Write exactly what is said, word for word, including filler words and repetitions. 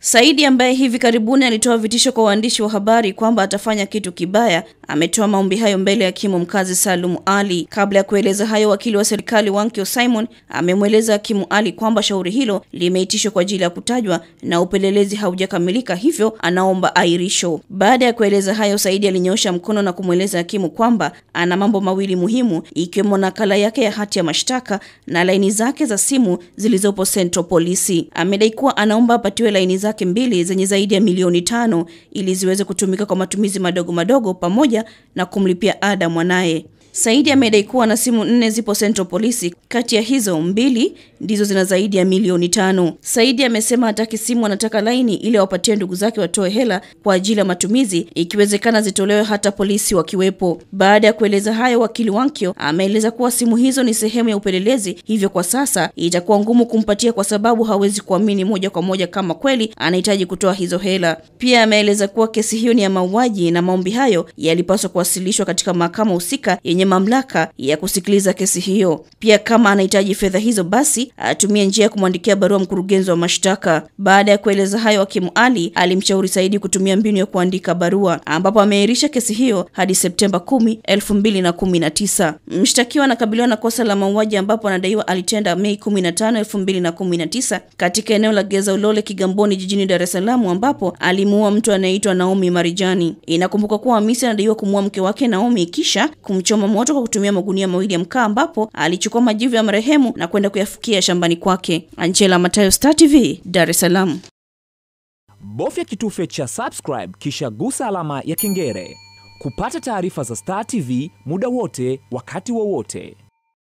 Saidi, ambaye hivi karibuni alitoa vitisho kwa waandishi wa habari kwamba atafanya kitu kibaya, ametoa maombi hayo mbele ya hakimu mkazi Salum Ali. Kabla ya kueleza hayo, wakili wa serikali Wankio Simon amemweleza hakimu Ali kwamba shauri hilo limeitishwa kwa ajili ya kutajwa na upelelezi haujakamilika, hivyo anaomba airisho. Baada ya kueleza hayo, Saidi alinyoosha mkono na kumweleza hakimu kwamba ana mambo mawili muhimu, ikiwemo nakala yake ya hati ya mashtaka na laini zake za simu zilizopo Central Police. Amedai kuwa anaomba apatiwe laini zake mbili zenye zaidi ya milioni tano ili ziweze kutumika kwa matumizi madogo madogo pamoja na kumlipia ada mwanae. Saidi amedai kuwa na simu nne zipo Central Police, kati ya hizo mbili ndizo zina zaidi ya milioni tano. Saidi amesema hataki simu, anataka laini ili wapatie ndugu zake watoe hela kwa ajili ya matumizi, ikiwezekana zitolewe hata polisi wakiwepo. Baada ya kueleza hayo, wakili Wankio ameeleza kuwa simu hizo ni sehemu ya upelelezi, hivyo kwa sasa itakuwa ngumu kumpatia kwa sababu hawezi kuamini moja kwa moja kama kweli anahitaji kutoa hizo hela. Pia ameeleza kuwa kesi hiyo ni ya mauaji na maombi hayo yalipaswa kuwasilishwa katika mahakama husika yenye mamlaka ya kusikiliza kesi hiyo. Pia kama anahitaji fedha hizo, basi atumie njia ya kumwandikia barua mkurugenzi wa mashtaka. Baada ya kueleza hayo, hakimu Ali alimshauri Saidi kutumia mbinu ya kuandika barua, ambapo ameahirisha kesi hiyo hadi Septemba kumi, elfu mbili na kumi na tisa. Mshtakiwa anakabiliwa na kosa la mauaji, ambapo anadaiwa alitenda Mei kumi na tano, elfu mbili na kumi na tisa katika eneo la Geza Ulole, Kigamboni, jijini Dar es Salaam, ambapo alimuua mtu anaitwa Naomi Marijani. Inakumbuka kuwa Hamisi anadaiwa kumuua mke wake Naomi kisha kumchoma moto kwa kutumia magunia mawili ya mkaa, ambapo alichukua majivu ya marehemu na kwenda kuyafukia shambani kwake. Angela Matayo, Star T V, Dar es Salaam. Bofya kitufe cha subscribe kisha gusa alama ya kengele kupata taarifa za Star T V muda wote, wakati wowote.